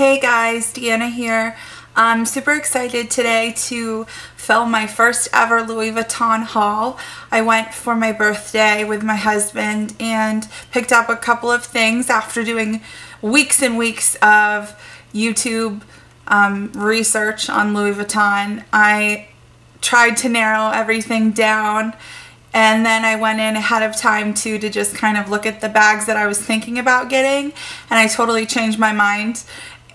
Hey guys, Deanna here. I'm super excited today to film my first ever Louis Vuitton haul. I went for my birthday with my husband and picked up a couple of things after doing weeks and weeks of YouTube research on Louis Vuitton. I tried to narrow everything down and then I went in ahead of time too to just kind of look at the bags that I was thinking about getting, and I totally changed my mind.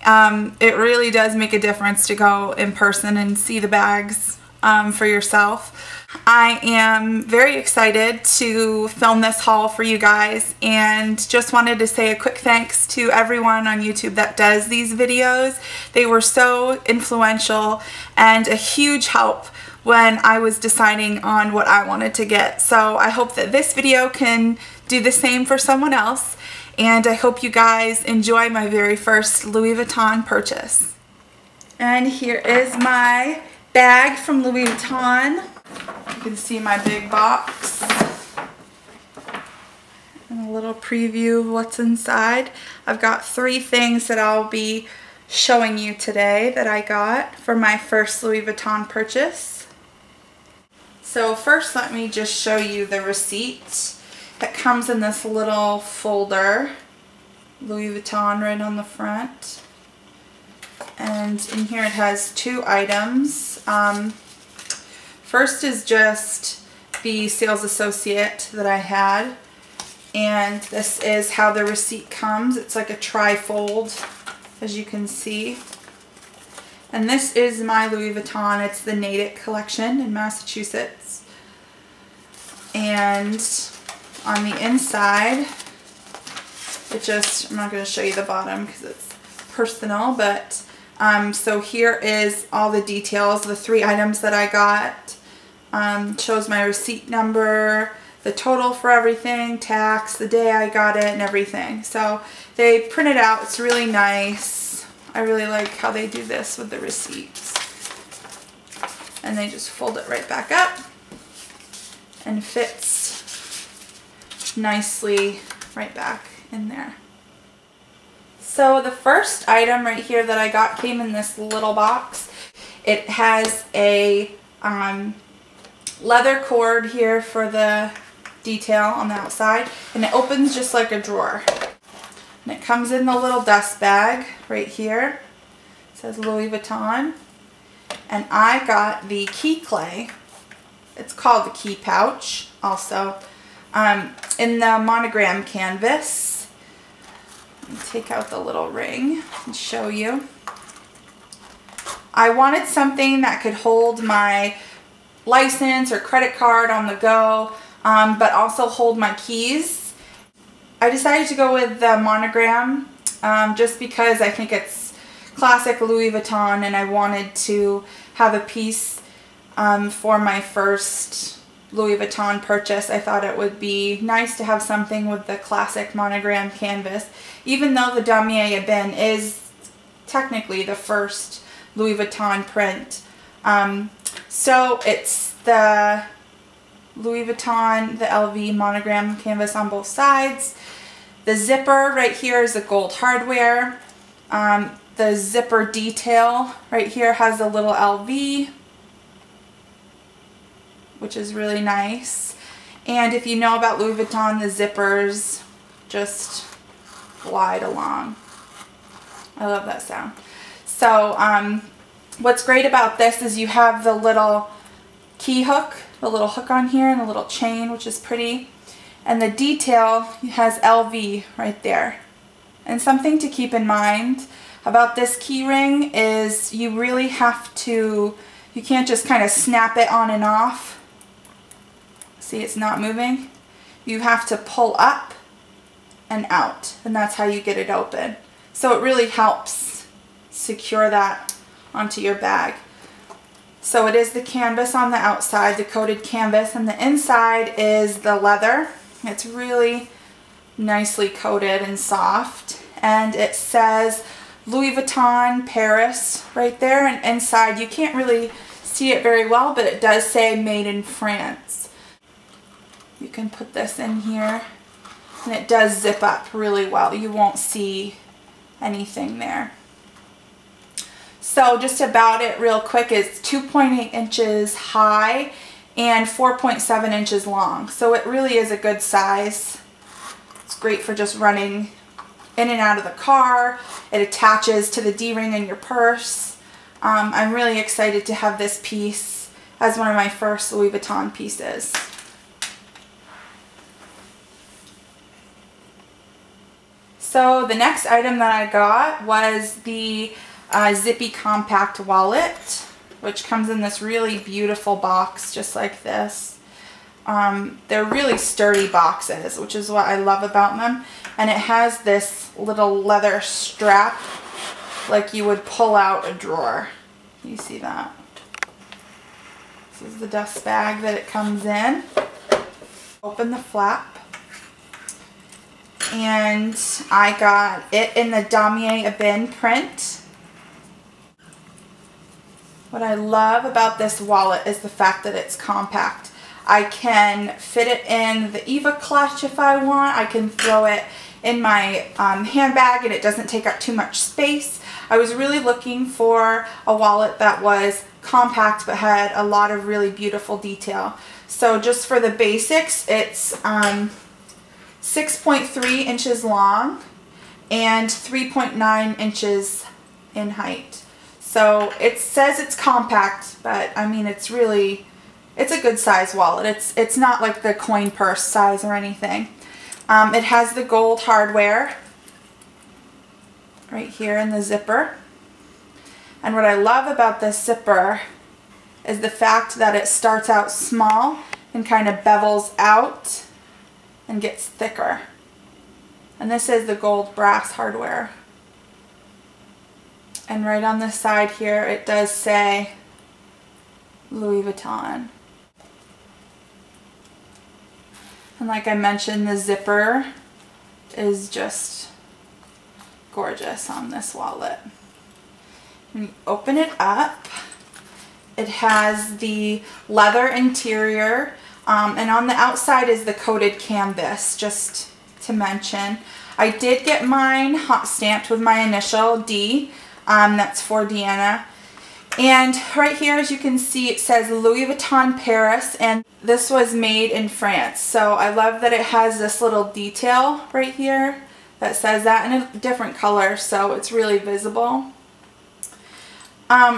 It really does make a difference to go in person and see the bags for yourself. I am very excited to film this haul for you guys, and just wanted to say a quick thanks to everyone on YouTube that does these videos. They were so influential and a huge help when I was deciding on what I wanted to get. So I hope that this video can do the same for someone else. And I hope you guys enjoy my very first Louis Vuitton purchase. And here is my bag from Louis Vuitton. You can see my big box. And a little preview of what's inside. I've got three things that I'll be showing you today that I got for my first Louis Vuitton purchase. So first, let me just show you the receipt that comes in this little folder. Louis Vuitton right on the front, and in here it has two items. First is just the sales associate that I had, and this is how the receipt comes. It's like a tri-fold, as you can see, and this is my Louis Vuitton. It's the Natick collection in Massachusetts, and on the inside, it just, I'm not going to show you the bottom because it's personal, but so here is all the details, the three items that I got. Shows my receipt number, the total for everything, tax, the day I got it, and everything. So they print it out. It's really nice. I really like how they do this with the receipts. And they just fold it right back up and fits nicely right back in there. So the first item right here that I got came in this little box. It has a leather cord here for the detail on the outside, and it opens just like a drawer. And it comes in the little dust bag right here. It says Louis Vuitton. And I got the key clay. It's called the key pouch also. In the monogram canvas. Let me take out the little ring and show you. I wanted something that could hold my license or credit card on the go, but also hold my keys. I decided to go with the monogram just because I think it's classic Louis Vuitton, and I wanted to have a piece for my first Louis Vuitton purchase. I thought it would be nice to have something with the classic monogram canvas, even though the Damier Ebene is technically the first Louis Vuitton print. So it's the Louis Vuitton, the LV monogram canvas on both sides. The zipper right here is the gold hardware. The zipper detail right here has a little LV, which is really nice. And if you know about Louis Vuitton, the zippers just glide along. I love that sound. So what's great about this is you have the little key hook, the little hook on here, and the little chain, which is pretty. And the detail has LV right there. And something to keep in mind about this key ring is you really have to, you can't just kind of snap it on and off. See, it's not moving. You have to pull up and out, and that's how you get it open. So it really helps secure that onto your bag. So it is the canvas on the outside, the coated canvas, and the inside is the leather. It's really nicely coated and soft, and it says Louis Vuitton Paris right there, and inside you can't really see it very well, but it does say made in France. You can put this in here, and it does zip up really well. You won't see anything there. So just about it real quick, it's 2.8 inches high and 4.7 inches long. So it really is a good size. It's great for just running in and out of the car. It attaches to the D-ring in your purse. I'm really excited to have this piece as one of my first Louis Vuitton pieces. So the next item that I got was the Zippy Compact Wallet, which comes in this really beautiful box just like this. They're really sturdy boxes, which is what I love about them. And it has this little leather strap like you would pull out a drawer. You see that? This is the dust bag that it comes in. Open the flap. And I got it in the Damier Ebène print. What I love about this wallet is the fact that it's compact. I can fit it in the Eva clutch if I want. I can throw it in my handbag and it doesn't take up too much space. I was really looking for a wallet that was compact but had a lot of really beautiful detail. So just for the basics, it's 6.3 inches long and 3.9 inches in height. So it says it's compact, but I mean it's really, it's a good size wallet. It's not like the coin purse size or anything. It has the gold hardware right here in the zipper. And what I love about this zipper is the fact that it starts out small and kind of bevels out and gets thicker. And this is the gold brass hardware. And right on the side here it does say Louis Vuitton. And like I mentioned, the zipper is just gorgeous on this wallet. When you open it up, it has the leather interior, and on the outside is the coated canvas, just to mention. I did get mine hot stamped with my initial D, that's for Deanna. And right here, as you can see, it says Louis Vuitton Paris, and this was made in France. So I love that it has this little detail right here that says that in a different color, so it's really visible.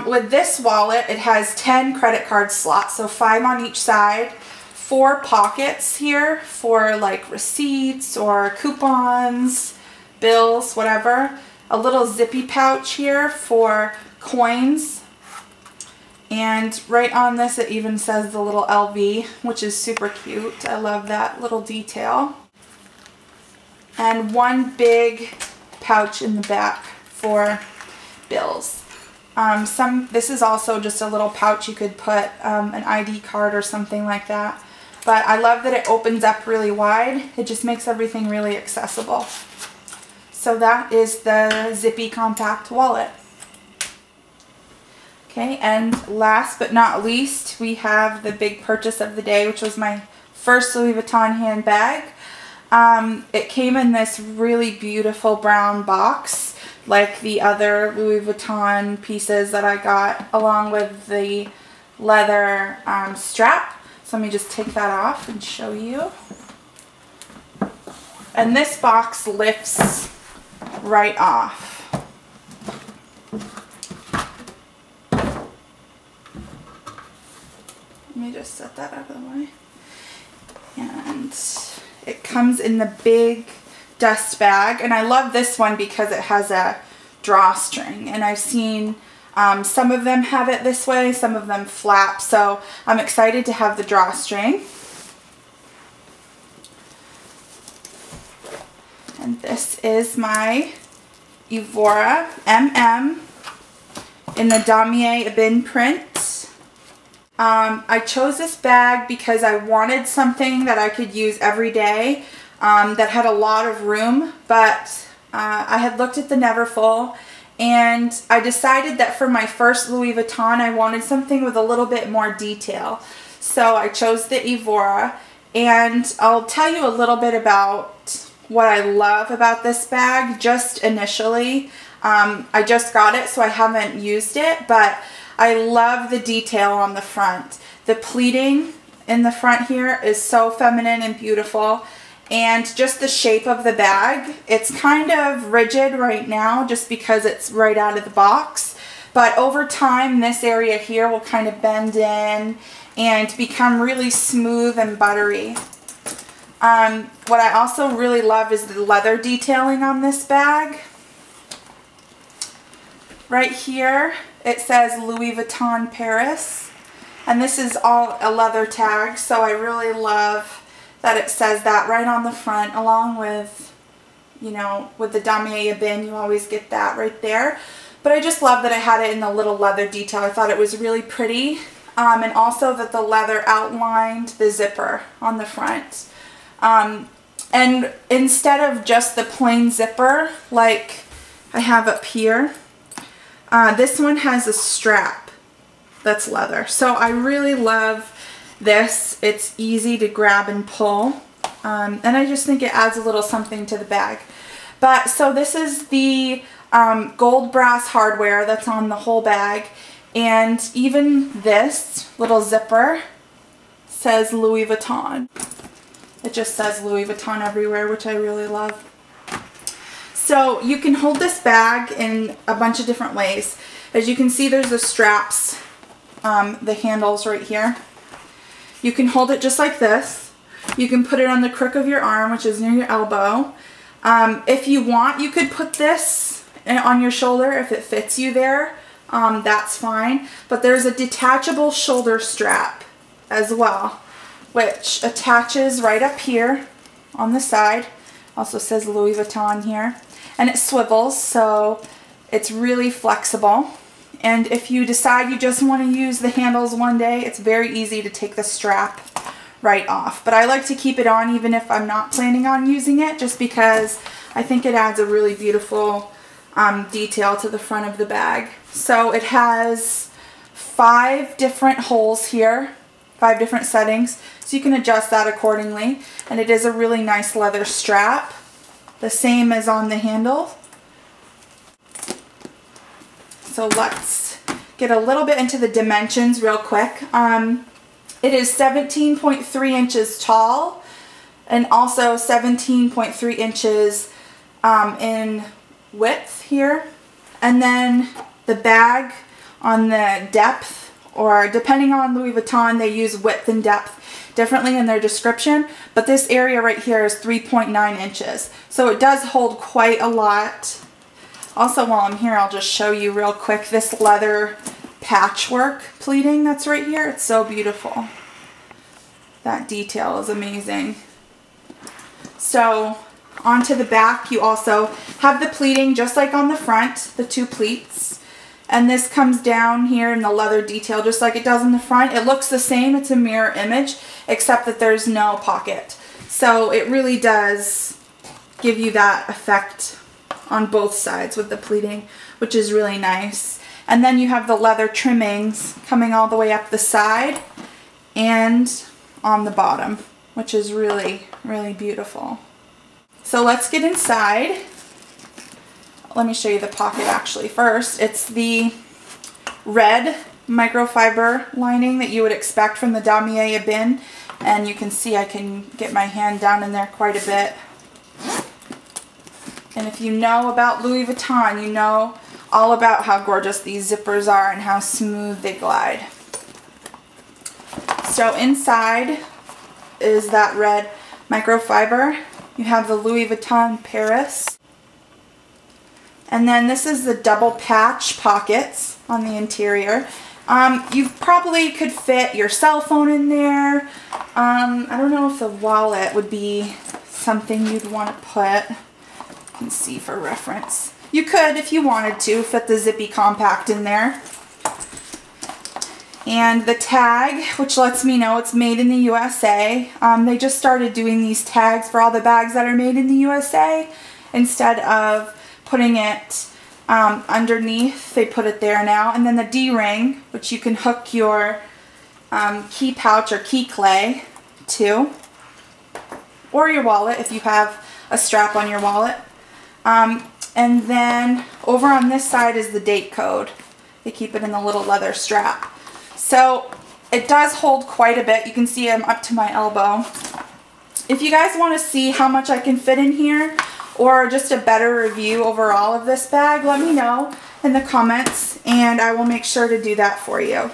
With this wallet, it has 10 credit card slots, so 5 on each side, 4 pockets here for like receipts or coupons, bills, whatever. A little zippy pouch here for coins. And right on this it even says the little LV, which is super cute. I love that little detail. And one big pouch in the back for bills. This is also just a little pouch you could put an ID card or something like that. But I love that it opens up really wide. It just makes everything really accessible. So that is the Zippy Compact Wallet. Okay, and last but not least, we have the big purchase of the day, which was my first Louis Vuitton handbag. It came in this really beautiful brown box, like the other Louis Vuitton pieces that I got, along with the leather strap. So let me just take that off and show you. And this box lifts right off. Let me just set that out of the way. And it comes in the big dust bag. And I love this one because it has a drawstring. And I've seen some of them have it this way, some of them flap. So I'm excited to have the drawstring. And this is my Evora MM in the Damier Ebène print. I chose this bag because I wanted something that I could use every day that had a lot of room, but I had looked at the Neverfull and I decided that for my first Louis Vuitton I wanted something with a little bit more detail. So I chose the Evora, and I'll tell you a little bit about what I love about this bag just initially. I just got it, so I haven't used it, but I love the detail on the front. The pleating in the front here is so feminine and beautiful, and just the shape of the bag. It's kind of rigid right now just because it's right out of the box, but over time this area here will kind of bend in and become really smooth and buttery. What I also really love is the leather detailing on this bag. Right here it says Louis Vuitton Paris, and this is all a leather tag, so I really love that it says that right on the front, along with, you know, with the Damier bin, you always get that right there. But I just love that I had it in the little leather detail. I thought it was really pretty, and also that the leather outlined the zipper on the front. And instead of just the plain zipper like I have up here, this one has a strap that's leather. So I really love this. It's easy to grab and pull, and I just think it adds a little something to the bag. But so this is the gold brass hardware that's on the whole bag, and even this little zipper says Louis Vuitton. It just says Louis Vuitton everywhere, which I really love. So you can hold this bag in a bunch of different ways. As you can see, there's the straps, the handles right here. You can hold it just like this. You can put it on the crook of your arm, which is near your elbow. If you want, you could put this on your shoulder if it fits you there. That's fine. But there's a detachable shoulder strap as well, which attaches right up here on the side. Also says Louis Vuitton here. And it swivels, so it's really flexible. And if you decide you just want to use the handles one day, it's very easy to take the strap right off. But I like to keep it on even if I'm not planning on using it, just because I think it adds a really beautiful detail to the front of the bag. So it has 5 different holes here, 5 different settings, so you can adjust that accordingly. And it is a really nice leather strap, the same as on the handle. So let's get a little bit into the dimensions real quick. It is 17.3 inches tall, and also 17.3 inches in width here. And then the bag on the depth, or depending on Louis Vuitton, they use width and depth differently in their description, but this area right here is 3.9 inches. So it does hold quite a lot. Also, while I'm here, I'll just show you real quick this leather patchwork pleating that's right here. It's so beautiful. That detail is amazing. So onto the back, you also have the pleating just like on the front, the 2 pleats. And this comes down here in the leather detail just like it does in the front. It looks the same. It's a mirror image, except that there's no pocket. So it really does give you that effect on both sides with the pleating, which is really nice. And then you have the leather trimmings coming all the way up the side and on the bottom, which is really, really beautiful. So let's get inside. Let me show you the pocket actually first. It's the red microfiber lining that you would expect from the Damier bin, and you can see I can get my hand down in there quite a bit. And if you know about Louis Vuitton, you know all about how gorgeous these zippers are and how smooth they glide. So inside is that red microfiber. You have the Louis Vuitton Paris. And then this is the double patch pockets on the interior. You probably could fit your cell phone in there. I don't know if the wallet would be something you'd want to put. Let's see for reference. You could, if you wanted to, fit the Zippy Compact in there. And the tag, which lets me know it's made in the USA. They just started doing these tags for all the bags that are made in the USA. Instead of putting it underneath, they put it there now. And then the D-ring, which you can hook your key pouch or key clay to, or your wallet if you have a strap on your wallet. And then over on this side is the date code. They keep it in the little leather strap. So it does hold quite a bit. You can see I'm up to my elbow. If you guys want to see how much I can fit in here or just a better review overall of this bag, let me know in the comments and I will make sure to do that for you.